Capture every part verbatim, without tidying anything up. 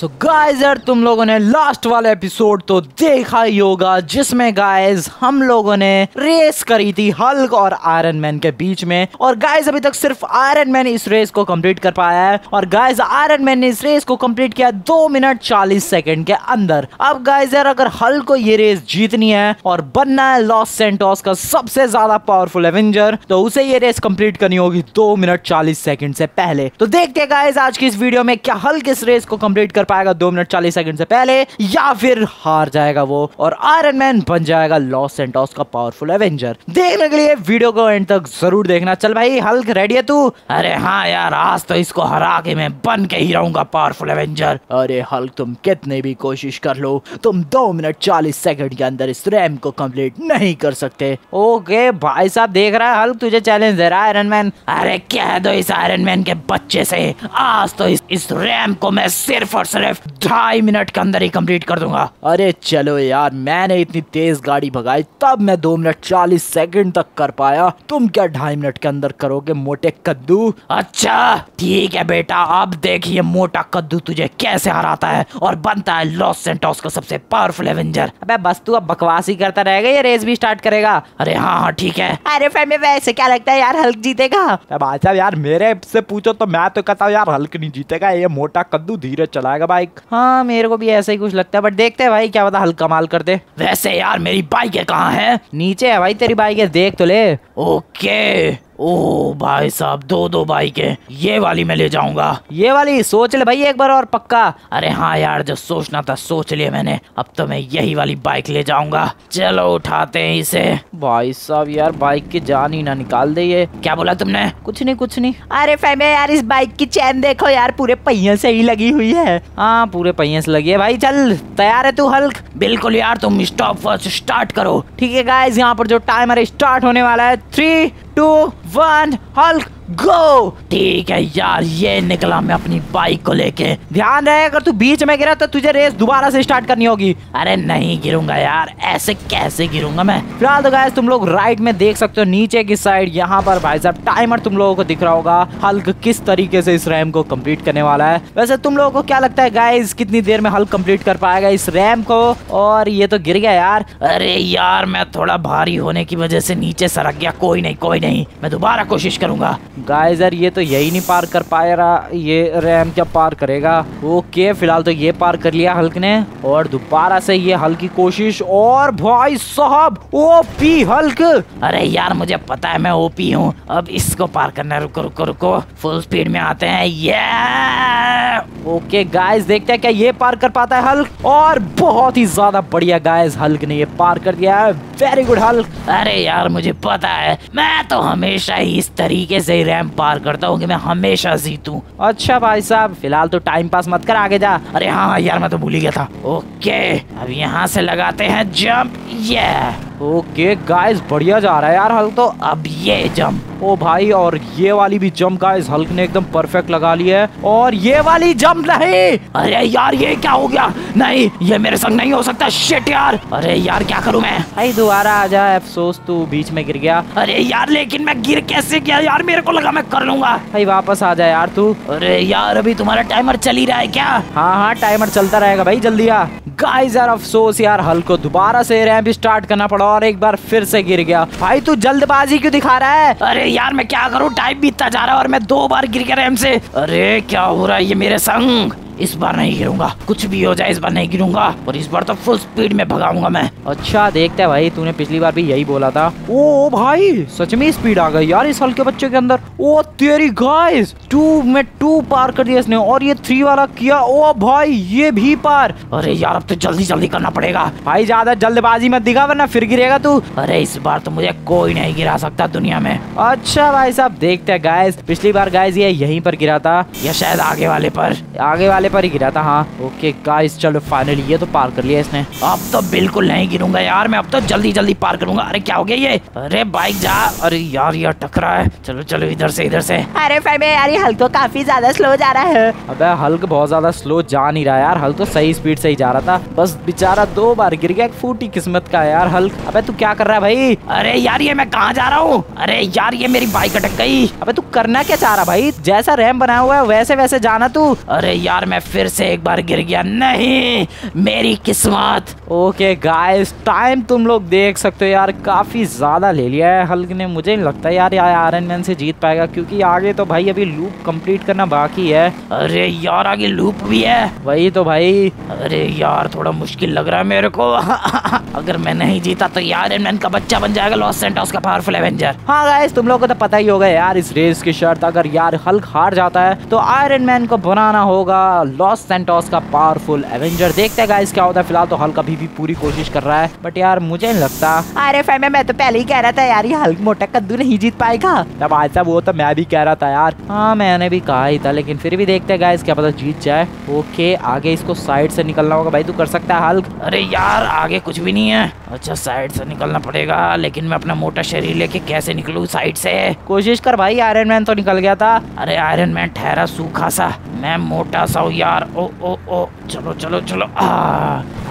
So guys यार तुम लोगों ने लास्ट वाला एपिसोड तो देखा ही होगा जिसमें गाइज हम लोगों ने रेस करी थी हल्क और आयरन मैन के बीच में। और गाइज अभी तक सिर्फ आयरन मैन इस रेस को कंप्लीट कर पाया है और गाइज आयरन मैन ने इस रेस को कंप्लीट किया दो मिनट चालीस सेकंड के अंदर। अब गाइज यार अगर हल्क को ये रेस जीतनी है और बनना है लॉस सेंटोस का सबसे ज्यादा पावरफुल एवेंजर तो उसे ये रेस कंप्लीट करनी होगी दो मिनट चालीस सेकंड से पहले। तो देखते हैं गाइज आज की इस वीडियो में क्या हल्क इस रेस को कंप्लीट कर पाएगा दो मिनट चालीस सेकंड से पहले या फिर हार जाएगा वो और आयरन मैन बन जाएगा लॉस सेंटोस का पावरफुल एवेंजर। देखने के लिए वीडियो को एंड तक जरूर देखना। चल भाई हल्क रेडी है तू? अरे हाँ यार आज तो इसको हरा के मैं बन के ही रहूंगा पावरफुल एवेंजर। अरे हल्क तुम कितने भी कोशिश कर लो तुम दो मिनट चालीस सेकंड के अंदर इस रैंप को कंप्लीट नहीं कर सकते। ओके भाई साहब देख रहा है हल्क तुझे चैलेंज दे रहा है आयरन मैन। अरे कह दो इस आयरन मैन के बच्चे से आज तो इस, इस रैंप को मैं सिर्फ और सिर्फ ढाई मिनट के अंदर ही कंप्लीट कर दूंगा। अरे चलो यार मैंने इतनी तेज गाड़ी भगाई तब मैं दो मिनट चालीस सेकंड तक कर पाया, तुम क्या ढाई मिनट के अंदर करोगे मोटे कद्दू। अच्छा ठीक है बेटा अब देखिए मोटा कद्दू तुझे कैसे हराता है और बनता है लॉस सेंटोस का सबसे पावरफुल एवेंजर। अबे बस तू अब बकवास ही करता रहेगा ये रेस भी स्टार्ट करेगा। अरे हाँ हाँ ठीक है। अरे फैमिली वैसे क्या लगता है यार हल्क जीतेगा? भाई साहब यार मेरे से पूछो तो मैं तो कहता हूँ यार हल्क नहीं जीतेगा ये मोटा कद्दू धीरे चलाएगा बाइक। हाँ मेरे को भी ऐसा ही कुछ लगता है बट देखते हैं भाई क्या पता हल्क कमाल करते। वैसे यार मेरी बाइक है कहाँ है? नीचे है भाई तेरी बाइक है देख तो ले। ओके ओ भाई साहब दो दो बाइकें ये वाली मैं ले जाऊंगा ये वाली सोच ले भाई एक बार और पक्का। अरे हाँ यार जब सोचना था सोच लिया मैंने अब तो मैं यही वाली बाइक ले जाऊंगा। चलो उठाते हैं इसे। भाई साहब यार बाइक की जान ही ना निकाल दे ये। क्या बोला तुमने? कुछ नहीं कुछ नहीं। अरे फैम यार इस बाइक की चैन देखो यार पूरे पहिये से ही लगी हुई है। हाँ पूरे पहिये से लगी है। भाई चल तैयार है तू हल्क? बिल्कुल यार तुम स्टॉप फर्स्ट स्टार्ट करो। ठीक है गाइस यहाँ पर जो टाइमर स्टार्ट होने वाला है three two one Hulk go. ठीक है यार ये निकला मैं अपनी बाइक को लेके। ध्यान रहे अगर तू बीच में गिरा तो तुझे रेस दोबारा से स्टार्ट करनी होगी। अरे नहीं गिरूंगा यार ऐसे कैसे गिरूंगा मैं। फिलहाल तो गाइस तुम लोग राइट में देख सकते हो नीचे की साइड यहाँ पर भाई साहब टाइमर तुम लोगों को दिख रहा होगा हल्क किस तरीके से इस रैम को कम्प्लीट करने वाला है। वैसे तुम लोगों को क्या लगता है गाइस कितनी देर में हल्क कम्प्लीट कर पाएगा इस रैम को? और ये तो गिर गया यार। अरे यार मैं थोड़ा भारी होने की वजह से नीचे सरक गया। कोई नहीं कोई नहीं मैं दोबारा कोशिश करूंगा। गाइस यार ये तो यही नहीं पार कर पाया रहा ये रैम क्या पार करेगा। ओके फिलहाल तो ये पार कर लिया हल्क ने और दोबारा से ये हल्क की कोशिश और भाई साहब ओपी हल्क। अरे यार मुझे पता है मैं ओपी हूँ अब इसको पार करना। रुको रुको रुको फुल स्पीड में आते हैं ये। ओके गाइस देखते हैं क्या ये पार कर पाता है हल्क। और बहुत ही ज्यादा बढ़िया गाइस हल्क ने ये पार कर दिया है। Very good Hulk. अरे यार मुझे पता है मैं तो हमेशा ही इस तरीके से रैम पार करता हूँ कि मैं हमेशा जीतूं। अच्छा भाई साहब फिलहाल तो टाइम पास मत कर आगे जा। अरे हाँ यार मैं तो भूल ही गया था। ओके अब यहाँ से लगाते हैं जंप ये। ओके गाइस बढ़िया जा रहा है यार हल्क तो। अब ये जंप ओ भाई और ये वाली भी जंप गाइस हल्क ने एकदम परफेक्ट लगा ली है। और ये वाली जंप नहीं। अरे यार ये क्या हो गया? नहीं ये मेरे संग नहीं हो सकता। शिट यार। अरे यार क्या करूं मैं? भाई दोबारा आ जा अफसोस तू बीच में गिर गया। अरे यार लेकिन मैं गिर कैसे गया यार मेरे को लगा मैं कर लूंगा। भाई वापस आ जा यार तू। अरे यार अभी तुम्हारा टाइमर चल ही रहा है क्या? हाँ हाँ टाइमर चलता रहेगा भाई जल्दी आ। गाइस यार अफसोस यार हल्क को दोबारा से रैंप स्टार्ट करना पड़ा और एक बार फिर से गिर गया। भाई तू जल्दबाजी क्यों दिखा रहा है? अरे यार मैं क्या करूँ टाइम बीतता जा रहा है और मैं दो बार गिर गया रैंप से। अरे क्या हो रहा है ये मेरे संग? इस बार नहीं गिरूंगा कुछ भी हो जाए इस बार नहीं गिरूंगा और इस बार तो फुल स्पीड में भगाऊंगा मैं। अच्छा देखते हैं भाई तूने पिछली बार भी यही बोला था। ओ भाई सच में स्पीड आ गई यार इस हल्के बच्चे के अंदर। ओ तेरी गाइस टू में टू पार कर दिया इसने और ये थ्री वाला किया। ओ भाई ये भी पार। अरे यार अब तो जल्दी जल्दी करना पड़ेगा। भाई ज्यादा जल्दबाजी मत दिखा वरना फिर गिरेगा तू। अरे इस बार तो मुझे कोई नहीं गिरा सकता दुनिया में। अच्छा भाई साहब देखते है गाइस पिछली बार गाइस ये यहीं पर गिरा था या शायद आगे वाले पर आगे वाले पर ही गिरा था। हाँ ओके गाइस चलो फाइनली ये तो पार कर लिया इसने। अब तो बिल्कुल नहीं गिरूंगा यार मैं अब तो जल्दी जल्दी पार करूंगा। अरे क्या हो गया ये? अरे बाइक जा। अरे यार ये अटक रहा है। चलो चलो इधर से इधर से। अरे फैम यार ये हल्क तो काफी ज्यादा स्लो जा रहा है। अबे हल्क बहुत ज्यादा स्लो जा नहीं रहा यार हल्क तो सही स्पीड से ही जा रहा था बस बेचारा दो बार गिर गया। फूटी किस्मत का यार हल्क। अबे तू क्या कर रहा है भाई? अरे यार ये मैं कहाँ जा रहा हूँ? अरे यार ये मेरी बाइक अटक गई। अबे तू करना क्या चाह रहा भाई? जैसा रैम बनाया हुआ है वैसे वैसे जाना तू। अरे यार मैं मैं फिर से एक बार गिर गया। नहीं, मेरी किस्मत। ओके गाइस, टाइम तुम लोग देख सकते हो यार, काफ़ी ज़्यादा ले लिया है हल्क ने। मुझे नहीं लगता यार यार आयरन मैन से जीत पाएगा, क्योंकि आगे तो भाई अभी लूप कंप्लीट करना बाकी है। अरे यार आगे लूप भी है। वही तो भाई, अरे यार थोड़ा मुश्किल लग रहा है मेरे को। अगर मैं नहीं जीता तो आयरन मैन का बच्चा बन जाएगा लॉस सैंटोस का पावरफुल एवेंजर। हाँ गाइस, तुम लोगों को तो पता ही होगा यार इस रेस की शर्त, अगर यार हल्क हार जाता है तो आयरन मैन को बनाना होगा लॉस सैंटोस का पावरफुल एवेंजर। देखते हैं गाइस क्या होता है। फिलहाल तो हल्क अभी भी पूरी कोशिश कर रहा है, बट यार मुझे नहीं लगता। अरे फैम, मैं तो पहले ही कह रहा था यार ये हल्क मोटा कद्दू नहीं जीत पाएगा। तब ऐसा वो तो मैं भी कह रहा था यार। हाँ मैंने भी कहा ही था, लेकिन फिर भी देखते हैं गाइस क्या पता जीत जाए। ओके आगे इसको साइड से निकलना होगा। भाई तू कर सकता है हल्क। अरे यार आगे कुछ भी नहीं है। अच्छा साइड से निकलना पड़ेगा, लेकिन मैं अपना मोटा शरीर लेके कैसे निकलूं साइड से? कोशिश कर भाई, आयरन मैन तो निकल गया था। अरे आयरन मैन ठहरा सूखा सा, मैं मोटा सा हूँ यार। ओ ओ ओ, चलो चलो चलो, आ,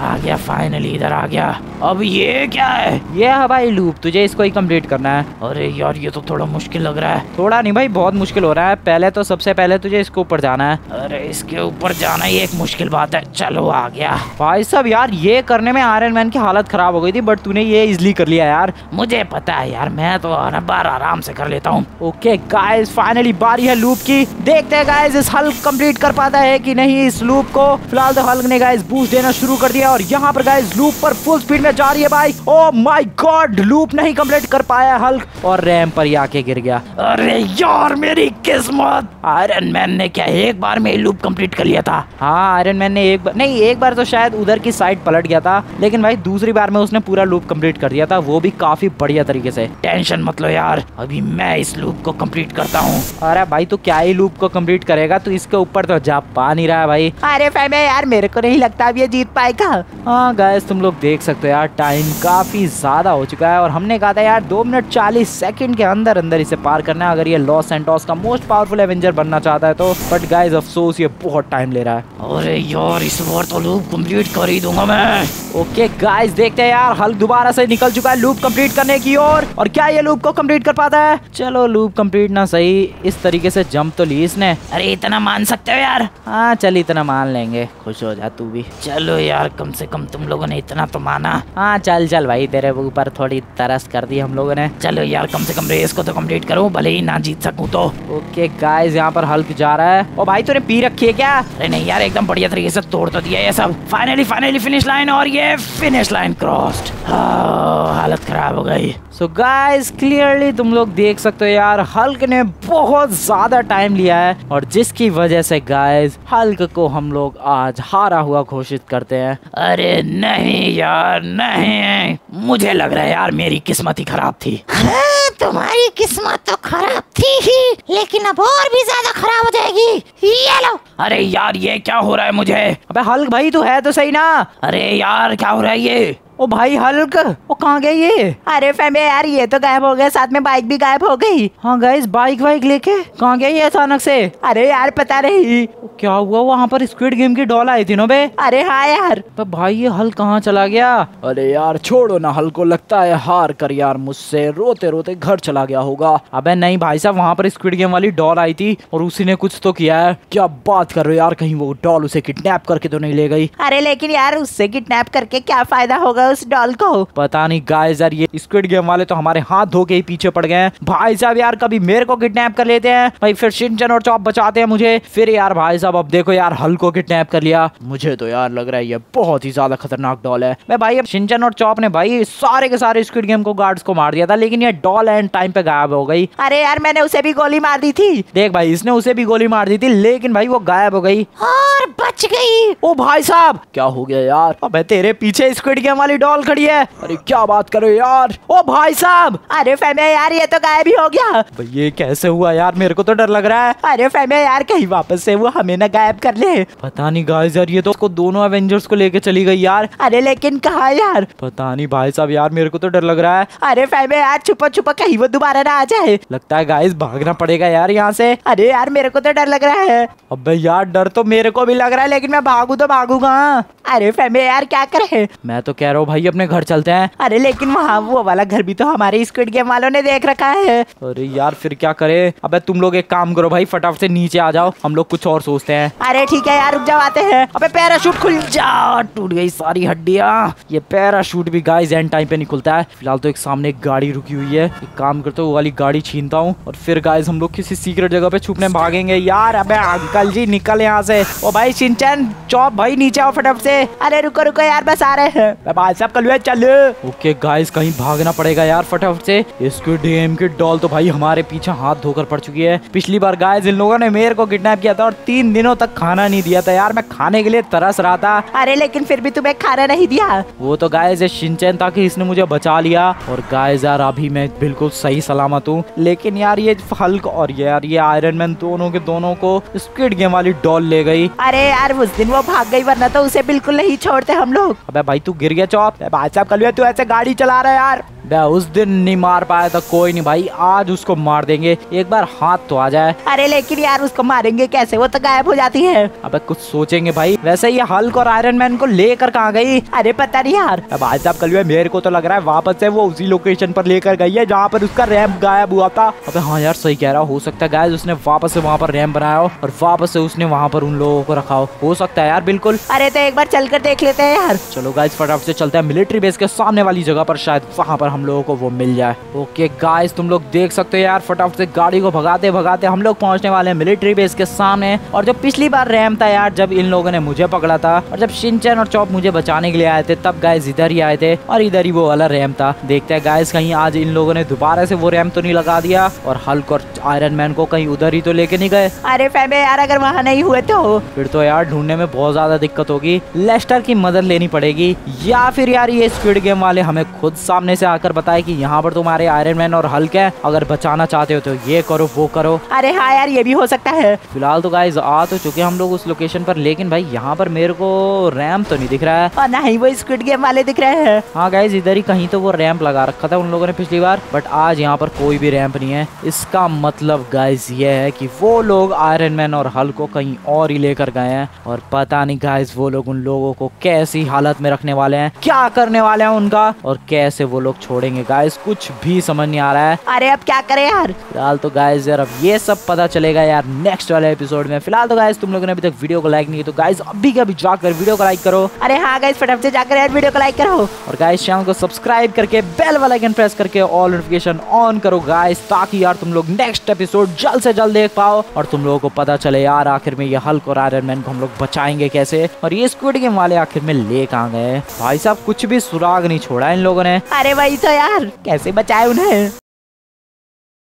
आ गया फाइनली, इधर आ गया। अब ये क्या है? ये है भाई लूप, तुझे इसको ही कंप्लीट करना है। अरे यार ये तो थोड़ा मुश्किल लग रहा है। थोड़ा नहीं भाई, बहुत मुश्किल हो रहा है। पहले तो सबसे पहले तुझे इसके ऊपर जाना है। अरे इसके ऊपर जाना ही एक मुश्किल बात है। चलो आ गया। भाई साहब यार ये करने में आयरन मैन की हालत खराब हो गई थी, बट तूने ये इजली कर लिया यार। मुझे पता है यार, मैं तो हर बार आराम से कर लेता हूँ। ओके गाइस, फाइनली बारी है लूप की। देखते हैं गाइस इस हल्क कंप्लीट कर पाता है कि नहीं इस लूप को। फिलहाल तो हल्क ने गाइस बूस्ट देना शुरू कर दिया, और यहाँ पर गाइस लूप पर फुल स्पीड में जा रही है भाई। ओह माय गॉड, लूप नहीं कंप्लीट कर पाया हल्क, और रैंप पर आके गिर गया। अरे यार मेरी किस्मत, आयरन मैन ने क्या एक बार में लूप कंप्लीट कर लिया था? हाँ आयरन मैन ने एक बार नहीं, एक बार तो शायद उधर की साइड पलट गया था, लेकिन भाई दूसरी बार में उसने पूरा लूप कंप्लीट कर दिया था, वो भी काफी बढ़िया तरीके से। टेंशन मत लो यार, अभी मैं इस लूप को कंप्लीट करता हूँ। अरे भाई तू क्या ही लूप को कंप्लीट करेगा, तू इसके ऊपर तो जा पा नहीं रहा है भाई। अरे फैम यार मेरे को नहीं लगता अब ये जीत पाएगा। हाँ गाइस, तुम लोग देख सकते हो यार टाइम काफी ज्यादा हो चुका है, और हमने कहा था यार दो मिनट चालीस सेकंड के अंदर अंदर इसे पार करना है अगर ये लॉस सैंटोस का मोस्ट पावरफुल एवेंजर बनना चाहता है तो। बट गाइस अफसोस ये बहुत टाइम ले रहा है। अरे यार इस बार तो लूप कम्प्लीट कर ही दूंगा मैं। ओके गाइस देखते है यार, हल्क दोबारा से निकल चुका है लूप कंप्लीट करने की ओर, और, और क्या ये लूप को कंप्लीट कर पाता है? चलो लूप कंप्लीट ना सही, इस तरीके से जंप तो ली इसने। अरे इतना मान सकते हो यार? हाँ चल इतना मान लेंगे, खुश हो जा तू भी। चलो यार कम से कम तुम लोगों ने इतना तो माना। हाँ चल चल भाई, तेरे ऊपर थोड़ी तरस कर दी हम लोगों ने। चलो यार कम से कम रेस को तो कंप्लीट करूँ, भले ही ना जीत सकूँ तो। ओके गाइस यहाँ पर हल्क जा रहा है। और भाई तूने पी रखी है क्या? अरे नहीं यार, एकदम बढ़िया तरीके से तोड़ तो दिया ये सब। फाइनली फाइनली फिनिश लाइन, और ये फिनिश लाइन क्रॉस्ड। हालत खराब हो गई। सो गाइस क्लियरली तुम लोग देख सकते हो यार हल्क ने बहुत ज्यादा टाइम लिया है, और जिसकी वजह से गाइस हल्क को हम लोग आज हारा हुआ घोषित करते हैं। अरे नहीं यार नहीं, मुझे लग रहा है यार मेरी किस्मत ही खराब थी। हाँ, तुम्हारी किस्मत तो खराब थी ही, लेकिन अब और भी ज्यादा खराब हो जाएगी। ये लो। अरे यार ये क्या हो रहा है मुझे? अबे हल्क भाई तू है तो सही ना। अरे यार क्या हो रहा है ये? ओ भाई हल्क, ओ कहाँ गए ये? अरे फैमे यार ये तो गायब हो गया, साथ में बाइक भी गायब हो गई। हाँ गाइस बाइक वाइक लेके कहाँ गए ये अचानक से? अरे यार पता नहीं क्या हुआ, वहाँ पर स्क्विड गेम की डॉल आई थी ना बे। अरे हाँ यार, पर भाई ये हल्क कहाँ चला गया? अरे यार छोड़ो ना हल्क को, लगता है हार कर यार मुझसे रोते रोते घर चला गया होगा। अबे नहीं भाई साहब, वहाँ पर स्क्विड गेम वाली डॉल आई थी और उसी ने कुछ तो किया है। क्या बात कर रहे हो यार, कहीं वो डॉल उसे किडनैप करके तो नहीं ले गई? अरे लेकिन यार उससे किडनैप करके क्या फायदा होगा उस डॉल को? पता नहीं गाइस यार, ये स्क्विड गेम वाले तो हमारे हाथ धो के ही पीछे पड़ गए हैं भाई साहब। यार कभी मेरे को किडनैप कर लेते हैं भाई, फिर शिनचैन और चॉप बचाते हैं मुझे, फिर यार भाई साहब अब देखो यार हल्क को किडनैप कर लिया। मुझे तो यार लग रहा है ये बहुत ही ज्यादा खतरनाक डॉल है। मैं भाई अब शिनचैन और चॉप ने भाई सारे के सारे स्क्विड गेम को गार्ड्स को मार दिया था, लेकिन ये डॉल एंड टाइम पे गायब हो गई। अरे यार मैंने उसे भी गोली मार दी थी। देख भाई इसने उसे भी गोली मार दी थी, लेकिन भाई वो गायब हो गई और बच गई। ओ भाई साहब क्या हो गया यार? अबे तेरे पीछे स्क्विड गेम वाली डॉल खड़ी है। अरे क्या बात कर रहे हो यार? ओ भाई साहब। अरे फैमे यार ये तो गायब ही हो गया। तो ये कैसे हुआ यार, मेरे को तो डर लग रहा है। अरे फैमे यार कहीं वापस से वो हमें ना गायब कर ले। पता नहीं गाइस यार ये तो उसको दोनों एवेंजर्स को लेके चली गई यार। अरे लेकिन कहाँ यार? पता नहीं भाई साहब यार मेरे को तो डर लग रहा है। अरे फैमे यार छुपा छुपा कहीं वो दोबारा ना आ जाए। लगता है गाइस भागना पड़ेगा यार यहाँ से। अरे यार मेरे को तो डर लग रहा है। अबे यार डर तो मेरे को भी लग रहा है, लेकिन मैं भागू तो भागूंगा। अरे फैमे यार क्या करे? मैं तो कह रहा हूँ भाई अपने घर चलते हैं। अरे लेकिन वहाँ वो वाला घर भी तो हमारे स्क्विड गेम वालों ने देख रखा है। अरे यार फिर क्या करे। अबे तुम लोग एक काम करो भाई, फटाफट से नीचे आ जाओ, हम लोग कुछ और सोचते हैं। अरे ठीक है यार रुक जाओ, आते हैं। अबे पैराशूट खुल जा, टूट गई सारी हड्डियाँ। ये पैराशूट भी गाइस एंड टाइम पे नहीं खुलता है। फिलहाल तो एक सामने एक गाड़ी रुकी हुई है, एक काम करता हूँ वो वाली गाड़ी छीनता हूँ और फिर गाइस हम लोग किसी सीक्रेट जगह पे छुपने भागेंगे यार। अबे अंकल जी निकल यहाँ से। ओ भाई शिनचैन, चॉप भाई नीचे आओ फटाफट से। अरे रुको रुको यार बस आ रहे हैं। भाई साहब कल चल। ओके गाइस कहीं भागना पड़ेगा यार फटाफट से। स्क्विड गेम की डॉल तो भाई हमारे पीछे हाथ धोकर पड़ चुकी है। पिछली बार गाइस इन लोगों ने मेरे को किडनैप किया था और तीन दिनों तक खाना नहीं दिया था यार। मैं खाने के लिए तरस रहा था। अरे लेकिन फिर भी तुम्हें खाना नहीं दिया। वो तो गाइस शिनचैन था कि इसने मुझे बचा लिया। और गाइस यार अभी मैं बिल्कुल सही सलामत हूँ, लेकिन यार ये हल्क और यार ये आयरन मैन दोनों के दोनों को स्क्विड गेम वाली डॉल ले गई। अरे यार उस दिन वो भाग गई वरना तो उसे बिल्कुल नहीं छोड़ते हम लोग। अबे भाई तू गिर गया चॉप। भाई साहब कल तू ऐसे गाड़ी चला रहा है यार। उस दिन नहीं मार पाया था, कोई नहीं भाई आज उसको मार देंगे, एक बार हाथ तो आ जाए। अरे लेकिन यार उसको मारेंगे कैसे, वो तो गायब हो जाती है। अबे कुछ सोचेंगे भाई। वैसे ये हल्क और आयरन मैन को लेकर कहाँ गई? अरे पता नहीं यार। भाई साहब कल मेरे को तो लग रहा है वापस से वो उसी लोकेशन पर लेकर गई है जहाँ पर उसका रैंप गायब हुआ था। अबे हाँ यार सही कह रहा, हो सकता है गायब उसने वापस से वहाँ पर रैंप बनाया हो और वापस से उसने वहाँ पर उन लोगों को रखा हो, हो सकता है यार बिल्कुल। अरे तो एक बार चल कर देख लेते हैं यार। चलो गाइस फटाफट से चलते हैं मिलिट्री बेस के सामने वाली जगह पर, शायद वहाँ पर हम लोगों को वो मिल जाए। ओके गाइस तुम लोग देख सकते हो यार फटाफट से गाड़ी को भगाते भगाते हम लोग पहुंचने वाले हैं मिलिट्री बेस के सामने। और जो पिछली बार रैंप था यार, जब इन लोगों ने मुझे पकड़ा था और जब शिनचैन और चॉप मुझे बचाने के लिए आए थे, तब गाइस इधर ही आए थे और इधर ही वो वाला रैंप था। देखते हैं गाइस कहीं आज इन लोगों ने दोबारा से वो रैंप तो नहीं लगा दिया और हल्क और आयरन मैन को कहीं उधर ही तो लेके नहीं गए। अरे फैबे यार अगर वहाँ नहीं हुए तो फिर तो यार ढूंढने में बहुत ज्यादा दिक्कत होगी, लेस्टर की मदद लेनी पड़ेगी या फिर यार ये स्क्विड गेम वाले हमें खुद सामने से आकर बताए कि यहाँ पर तुम्हारे आयरन मैन और हल्क है, अगर बचाना चाहते हो तो ये करो वो करो। अरे हाँ यार ये भी हो सकता है। फिलहाल तो गाइस आ तो चुके हम लोग उस लोकेशन पर, लेकिन भाई यहाँ पर मेरे को रैम्प तो नहीं दिख रहा है और ना ही वो स्क्विड गेम वाले दिख रहे हैं। हाँ गाइस इधर ही कहीं तो वो रैम्प लगा रखा था उन लोगों ने पिछली बार, बट आज यहाँ पर कोई भी रैम्प नहीं है। इसका मतलब गाइस ये है कि वो लोग आयरन मैन और हल्क को कहीं और ही लेकर गए हैं और पता नहीं गाइस वो लोग उन लोगों को कैसी हालत में रखने वाले हैं, क्या करने वाले हैं उनका और कैसे वो लोग छोड़ेंगे गाइस, कुछ भी समझ नहीं आ रहा है। अरे अब क्या करें यार। फिलहाल तो गाइस यार अब ये सब पता चलेगा यार नेक्स्ट वाले एपिसोड में। फिलहाल तो गाइस तुम लोगों ने अभी तक वीडियो को लाइक नहीं किया तो गाइस अभी के अभी जाकर वीडियो को लाइक करो। अरे हाँ गाइस फटाफट से जाकर यार वीडियो को लाइक करो और गाइस चैनल को सब्सक्राइब करके बेल वाला आइकन प्रेस करके ऑल नोटिफिकेशन ऑन करो गाइस, ताकि यार तुम लोग नेक्स्ट एपिसोड जल्द से जल्द देख पाओ और तुम लोगों को पता चले यार आखिर में ये हल्क और आयरन मैन को हम लोग बचाएंगे कैसे और ये स्क्विड गेम वाले आखिर में ले कहाँ गए। भाई साहब कुछ भी सुराग नहीं छोड़ा इन लोगों ने। अरे भाई तो यार कैसे बचाए उन्हें।